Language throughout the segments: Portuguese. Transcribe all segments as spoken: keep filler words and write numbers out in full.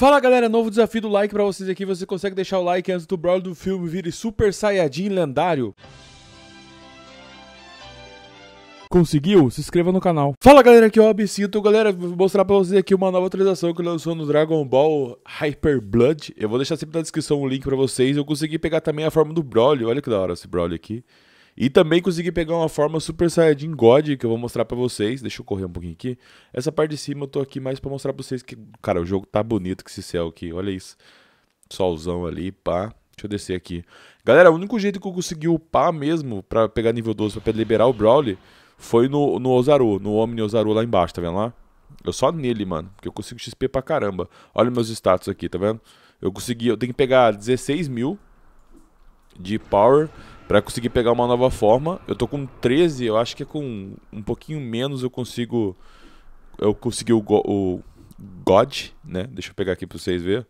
Fala galera, novo desafio do like pra vocês aqui, você consegue deixar o like antes do Broly do filme vire Super Saiyajin lendário? Conseguiu? Se inscreva no canal. Fala galera, aqui é o Absinto. Galera, vou mostrar pra vocês aqui uma nova atualização que lançou no Dragon Ball Hyper Blood. Eu vou deixar sempre na descrição o link pra vocês. Eu consegui pegar também a forma do Broly, olha que da hora esse Broly aqui. E também consegui pegar uma forma Super Saiyajin God, que eu vou mostrar pra vocês. Deixa eu correr um pouquinho aqui. Essa parte de cima eu tô aqui mais pra mostrar pra vocês que, cara, o jogo tá bonito com esse céu aqui. Olha isso. Solzão ali, pá. Deixa eu descer aqui. Galera, o único jeito que eu consegui upar mesmo pra pegar nível doze, pra liberar o Broly, foi no, no Oozaru, no Omni Oozaru lá embaixo, tá vendo lá? Eu só nele, mano, porque eu consigo X P pra caramba. Olha meus status aqui, tá vendo? Eu consegui, eu tenho que pegar dezesseis mil de power pra conseguir pegar uma nova forma. Eu tô com treze, eu acho que é com um pouquinho menos eu consigo... Eu consegui o, go, o God, né? Deixa eu pegar aqui pra vocês verem.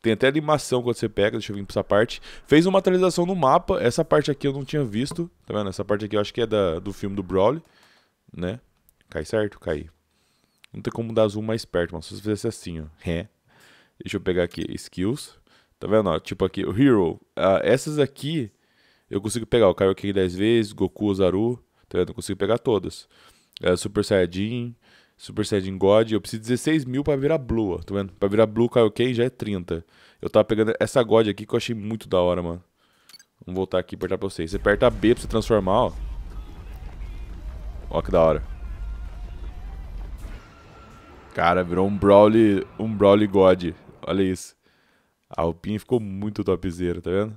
Tem até animação quando você pega, deixa eu vir pra essa parte. Fez uma atualização no mapa, essa parte aqui eu não tinha visto. Tá vendo? Essa parte aqui eu acho que é da, do filme do Broly, né? Cai certo? Cai. Não tem como dar zoom mais perto, mas se você fizesse assim, ó. É. Deixa eu pegar aqui, skills. Tá vendo? Ó, tipo aqui, o Hero. Ah, essas aqui... Eu consigo pegar o Kaioken dez vezes, Goku, Oozaru, tá vendo? Eu consigo pegar todas. É, Super Saiyajin, Super Saiyajin God, eu preciso de dezesseis mil pra virar Blue, ó, tá vendo? Pra virar Blue Kaioken já é trinta. Eu tava pegando essa God aqui que eu achei muito da hora, mano. Vamos voltar aqui e apertar pra vocês. Você aperta B pra você transformar, ó. Ó que da hora. Cara, virou um Broly, um Broly God, olha isso. A roupinha ficou muito topzera, tá vendo?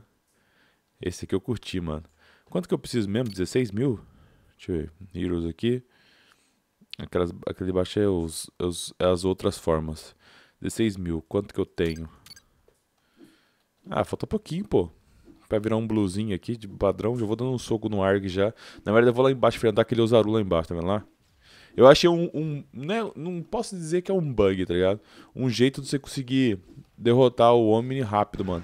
Esse aqui eu curti, mano. Quanto que eu preciso mesmo? dezesseis mil? Deixa eu ver. Heroes aqui. Aquelas, aquele baixo é, os, os, é as outras formas. dezesseis mil. Quanto que eu tenho? Ah, falta pouquinho, pô. Pra virar um bluezinho aqui de padrão. Já vou dando um soco no A R G já. Na verdade eu vou lá embaixo enfrentar aquele Oozaru lá embaixo, tá vendo lá? Eu achei um... um né, não posso dizer que é um bug, tá ligado? Um jeito de você conseguir derrotar o Omni rápido, mano.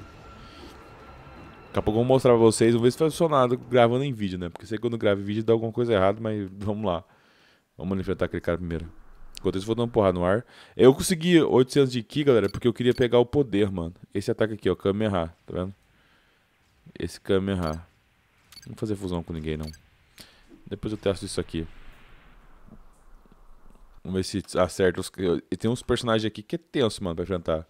Daqui a pouco eu vou mostrar pra vocês, vamos ver se vai funcionar gravando em vídeo, né? Porque sei que quando gravo vídeo dá alguma coisa errada, mas vamos lá. Vamos enfrentar aquele cara primeiro. Enquanto isso, vou dar uma porrada no ar. Eu consegui oitocentos de Ki, galera, porque eu queria pegar o poder, mano. Esse ataque aqui, ó, Kamehameha, tá vendo? Esse Kamehameha. Não vou fazer fusão com ninguém, não. Depois eu testo isso aqui. Vamos ver se acerta os... E tem uns personagens aqui que é tenso, mano, pra enfrentar.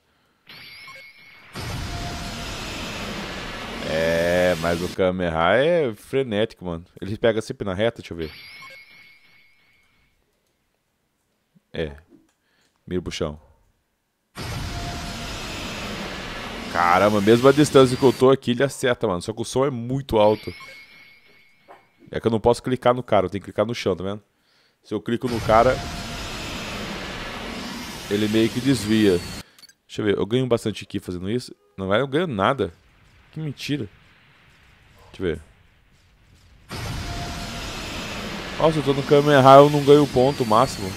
É, mas o Kamehameha é frenético, mano. Ele pega sempre na reta, deixa eu ver. É. Mira o puxão. Caramba, mesmo a distância que eu tô aqui, ele acerta, mano. Só que o som é muito alto. É que eu não posso clicar no cara, eu tenho que clicar no chão, tá vendo? Se eu clico no cara, ele meio que desvia. Deixa eu ver, eu ganho bastante aqui fazendo isso. Não vai, eu ganho nada. Que mentira. Deixa eu ver. Nossa, eu tô no Kamehameha, eu não ganho ponto máximo.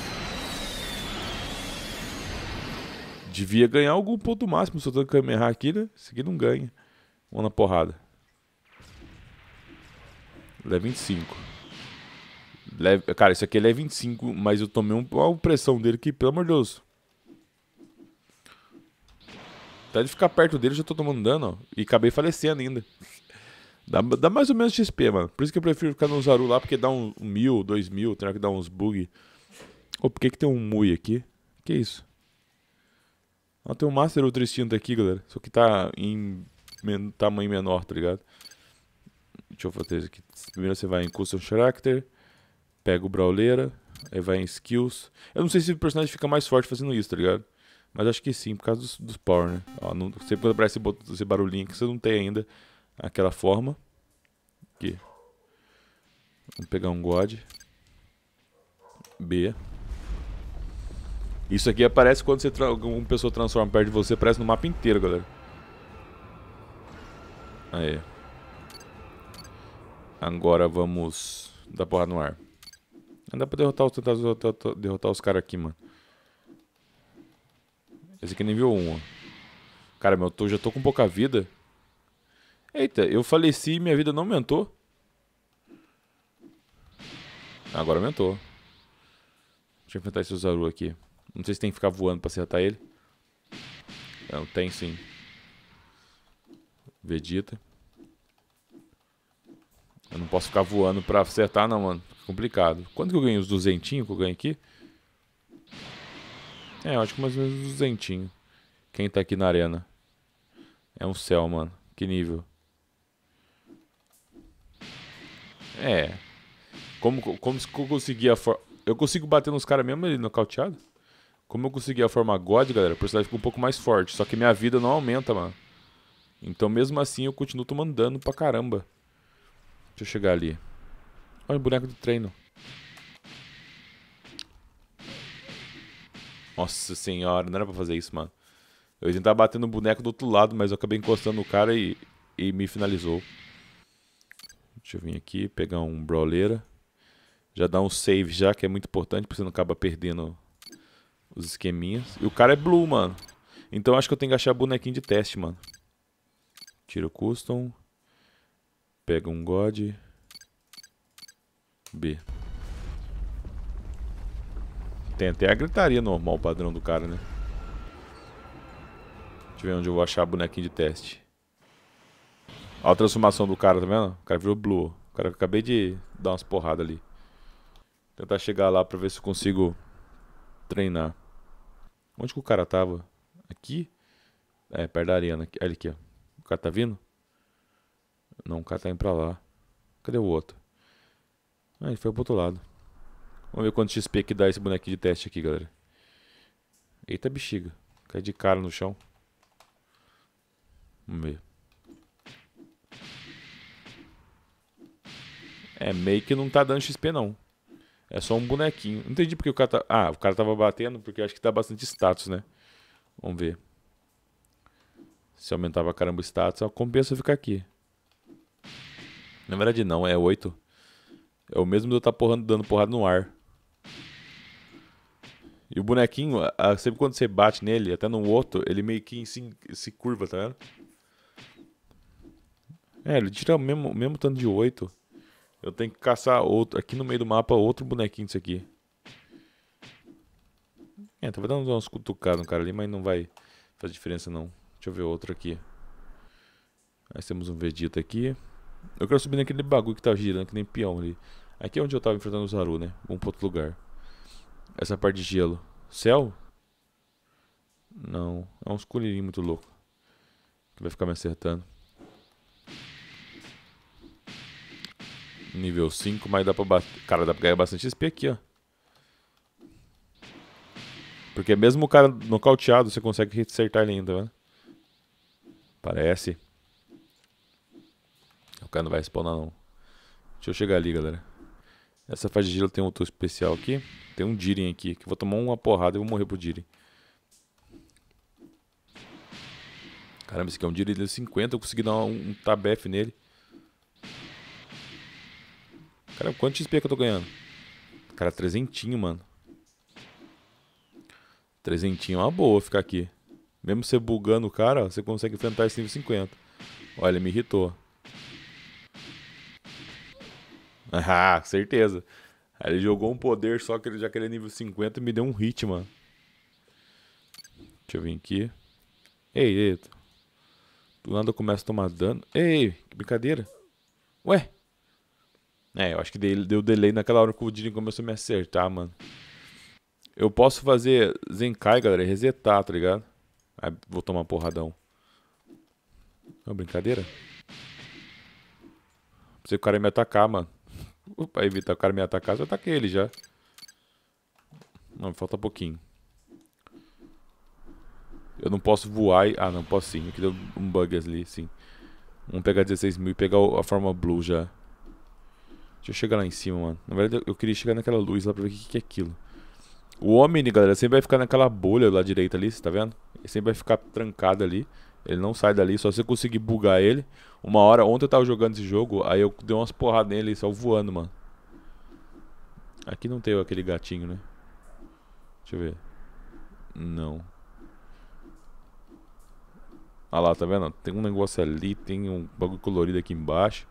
Devia ganhar algum ponto máximo se eu tô no Kamehameha aqui, né? Esse aqui não ganha. Vamos na porrada. Level vinte e cinco. Leve... Cara, isso aqui é level vinte e cinco, mas eu tomei uma pressão dele que, pelo amor de Deus. Até de ficar perto dele, eu já tô tomando dano, ó. E acabei falecendo ainda. Dá, dá mais ou menos X P, mano. Por isso que eu prefiro ficar no Oozaru lá, porque dá um, um mil, dois mil, tem que dar uns bug. Ô, oh, por que que tem um Mui aqui? Que isso? Ah, tem um Master Ultra Instinct aqui, galera. Só que tá em men tamanho menor, tá ligado? Deixa eu fazer isso aqui. Primeiro você vai em Custom Character, pega o Brawleira, aí vai em Skills. Eu não sei se o personagem fica mais forte fazendo isso, tá ligado? Mas acho que sim, por causa dos, dos power, né? Ó, não, sempre quando aparece esse, esse barulhinho que você não tem ainda aquela forma. Aqui. Vamos pegar um God. B. Isso aqui aparece quando você uma pessoa transforma perto de você, aparece no mapa inteiro, galera. Aí. Agora vamos dar porrada no ar. Não dá pra derrotar os, tentar derrotar, derrotar os caras aqui, mano. Esse aqui é nível um, ó. Cara, meu, eu tô, já tô com pouca vida. Eita, eu faleci e minha vida não aumentou. Agora aumentou. Deixa eu enfrentar esse Oozaru aqui. Não sei se tem que ficar voando pra acertar ele. Não, tem sim. Vegeta. Eu não posso ficar voando pra acertar não, mano. Complicado. Quanto que eu ganho? Os duzentinhos que eu ganho aqui? É, eu acho que mais ou menos os duzentinhos. Quem tá aqui na arena? É um céu, mano. Que nível. É. Como, como se eu conseguia... For... Eu consigo bater nos caras mesmo ali nocauteado? Como eu consegui a forma God, galera, o personagem fica um pouco mais forte. Só que minha vida não aumenta, mano. Então, mesmo assim, eu continuo tomando dano pra caramba. Deixa eu chegar ali. Olha o boneco do treino. Nossa senhora, não era pra fazer isso, mano. Eu ia tentar bater no boneco do outro lado, mas eu acabei encostando no cara e, e me finalizou. Deixa eu vir aqui, pegar um Brawleira. Já dá um save já, que é muito importante, porque você não acaba perdendo... Os esqueminhas. E o cara é blue, mano. Então acho que eu tenho que achar bonequinho de teste, mano. Tira o custom. Pega um God. B. Tem até a gritaria normal, padrão do cara, né? Deixa eu ver onde eu vou achar bonequinho de teste. Olha a transformação do cara, tá vendo? O cara virou blue. O cara que eu acabei de dar umas porradas ali. Vou tentar chegar lá pra ver se eu consigo treinar. Onde que o cara tava? Aqui? É, perto da arena. Olha aqui, ó. O cara tá vindo? Não, o cara tá indo pra lá. Cadê o outro? Ah, ele foi pro outro lado. Vamos ver quanto X P que dá esse bonequinho de teste aqui, galera. Eita bexiga. Cai de cara no chão. Vamos ver. É, meio que não tá dando X P não. É só um bonequinho. Não entendi porque o cara tá... Ah, o cara tava batendo porque eu acho que dá bastante status, né? Vamos ver. Se aumentava caramba o status, ó, compensa ficar aqui. Na verdade não, é oito. É o mesmo de eu estar porrando, dando porrada no ar. E o bonequinho, sempre quando você bate nele, até no outro, ele meio que se, se curva, tá vendo? É, ele tira o mesmo, mesmo tanto de oito. Eu tenho que caçar outro, aqui no meio do mapa, outro bonequinho disso aqui. É, tava dando umas cutucadas no cara ali, mas não vai fazer diferença não. Deixa eu ver outro aqui. Aí temos um Vegeta aqui. Eu quero subir naquele bagulho que tá girando, que nem peão ali. Aqui é onde eu tava enfrentando o Zaru, né? Vamos pra outro lugar. Essa parte de gelo. Céu? Não, é uns colherinhos muito louco. Que vai ficar me acertando. Nível cinco, mas dá pra bater. Cara, dá pra ganhar bastante X P aqui, ó. Porque mesmo o cara nocauteado, você consegue acertar ele ainda, né? Parece. O cara não vai respawnar, não. Deixa eu chegar ali, galera. Essa fase de gelo tem outro especial aqui. Tem um Jiren aqui, que eu vou tomar uma porrada e vou morrer pro Jiren. Caramba, esse aqui é um Jiren de cinquenta, eu consegui dar um, um tabef nele. Cara, quanto X P que eu tô ganhando? Cara, trezentinho, mano. Trezentinho é uma boa ficar aqui. Mesmo você bugando o cara, você consegue enfrentar esse nível cinquenta. Olha, me irritou. Ah, certeza. Aí ele jogou um poder só que ele já queria nível cinquenta e me deu um hit, mano. Deixa eu vir aqui. Ei, ei. Do nada eu começo a tomar dano. Ei, que brincadeira. Ué. É, eu acho que deu, deu delay naquela hora que o Jiren começou a me acertar, mano. Eu posso fazer Zenkai, galera, e resetar, tá ligado? Aí vou tomar porradão. É uma brincadeira? Pensei que o cara ia me atacar, mano. Pra evitar o cara me atacar, eu ataquei ele já. Não, falta pouquinho. Eu não posso voar e... Ah, não, posso sim. Aqui deu um bug ali, sim. Vamos pegar dezesseis mil e pegar a forma blue já. Deixa eu chegar lá em cima, mano. Na verdade, eu queria chegar naquela luz lá pra ver o que, que é aquilo. O Omni, galera, sempre vai ficar naquela bolha lá direita ali, você tá vendo? Ele sempre vai ficar trancado ali. Ele não sai dali, só se eu conseguir bugar ele. Uma hora, ontem eu tava jogando esse jogo, aí eu dei umas porradas nele, só voando, mano. Aqui não tem aquele gatinho, né? Deixa eu ver. Não. Ah lá, tá vendo? Tem um negócio ali, tem um bagulho colorido aqui embaixo.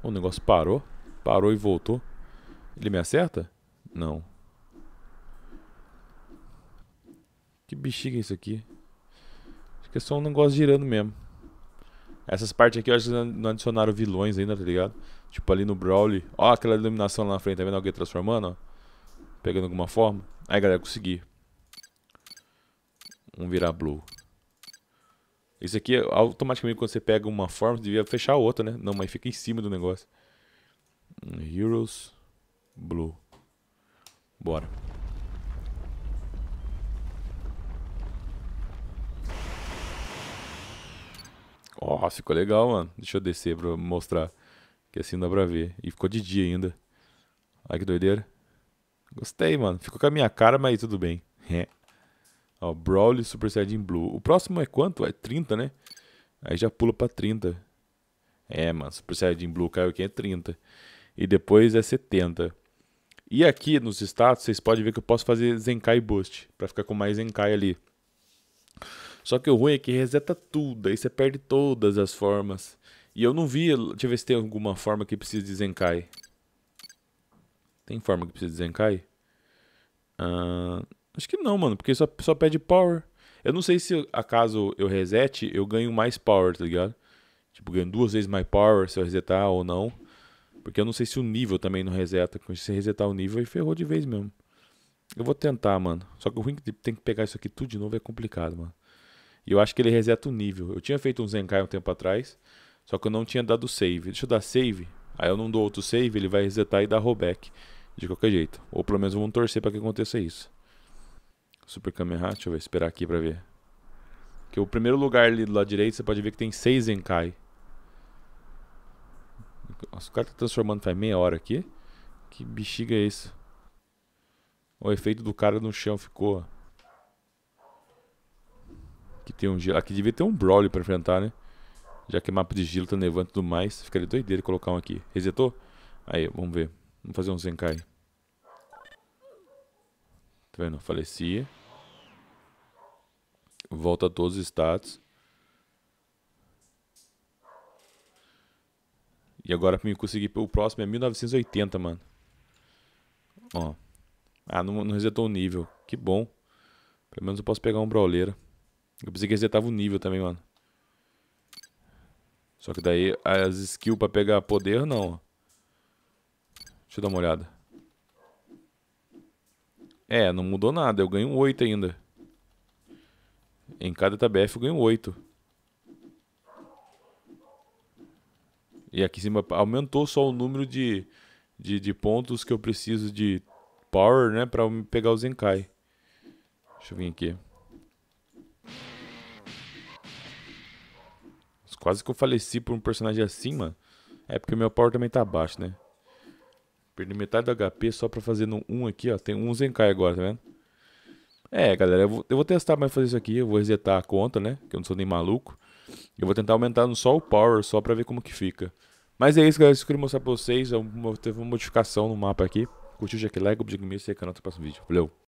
O negócio parou. Parou e voltou. Ele me acerta? Não. Que bexiga é isso aqui? Acho que é só um negócio girando mesmo. Essas partes aqui eu acho que não adicionaram vilões ainda, tá ligado? Tipo ali no Broly. Ó aquela iluminação lá na frente, tá vendo alguém transformando, ó? Pegando alguma forma. Aí galera, consegui. Vamos virar Blue. Isso aqui, automaticamente quando você pega uma forma, você devia fechar a outra, né? Não, mas fica em cima do negócio. Heroes Blue. Bora. Ó, oh, ficou legal, mano. Deixa eu descer pra mostrar. Que assim não dá pra ver. E ficou de dia ainda. Olha que doideira. Gostei, mano. Ficou com a minha cara, mas tudo bem. Ó, Broly Super Saiyajin Blue. O próximo é quanto? É trinta, né? Aí já pula pra trinta. É, mano. Super Saiyajin Blue Kaioken é trinta. E depois é setenta. E aqui nos status, vocês podem ver que eu posso fazer Zenkai Boost. Pra ficar com mais Zenkai ali. Só que o ruim é que reseta tudo. Aí você perde todas as formas. E eu não vi... Deixa eu ver se tem alguma forma que precisa de Zenkai. Tem forma que precisa de Zenkai? Ah... Acho que não, mano, porque só, só pede power. Eu não sei se, acaso eu resete, eu ganho mais power, tá ligado? Tipo, ganho duas vezes mais power se eu resetar ou não. Porque eu não sei se o nível também não reseta. Se resetar o nível, aí ferrou de vez mesmo. Eu vou tentar, mano. Só que o ruim que tem que pegar isso aqui tudo de novo é complicado, mano. E eu acho que ele reseta o nível. Eu tinha feito um Zenkai um tempo atrás, só que eu não tinha dado save. Deixa eu dar save. Aí eu não dou outro save, ele vai resetar e dar rollback. De qualquer jeito. Ou pelo menos vamos torcer pra que aconteça isso. Super Kamehameha, deixa eu ver, esperar aqui pra ver. Que o primeiro lugar ali do lado direito, você pode ver que tem seis Zenkai. Nossa, o cara tá transformando faz meia hora aqui. Que bexiga é isso? O efeito do cara no chão ficou. Aqui, tem um, aqui devia ter um Broly pra enfrentar, né? Já que é mapa de gelo, tá nevando e tudo mais. Ficaria doideira colocar um aqui. Resetou? Aí, vamos ver. Vamos fazer um Zenkai. Tá vendo? Falecia. Volta a todos os status. E agora pra mim conseguir o próximo é mil novecentos e oitenta, mano. Ó. Ah, não, não resetou o nível. Que bom. Pelo menos eu posso pegar um brauleira. Eu pensei que resetava o nível também, mano. Só que daí as skills pra pegar poder, não. Deixa eu dar uma olhada. É, não mudou nada. Eu ganho oito ainda. Em cada T B F eu ganho oito. E aqui em cima aumentou só o número de, de, de pontos que eu preciso de power, né? Pra eu pegar o Zenkai. Deixa eu vir aqui. Quase que eu faleci por um personagem assim, mano. É porque meu power também tá baixo, né? Perdi metade do H P só pra fazer no um aqui, ó. Tem um Zenkai agora, tá vendo? É, galera, eu vou, eu vou testar mais fazer isso aqui. Eu vou resetar a conta, né? Que eu não sou nem maluco. Eu vou tentar aumentar só o power, só pra ver como que fica. Mas é isso, galera. Isso que eu queria mostrar pra vocês. Teve uma modificação no mapa aqui. Curtiu, já que like, objetivo meu, e se é canal até o próximo vídeo. Valeu!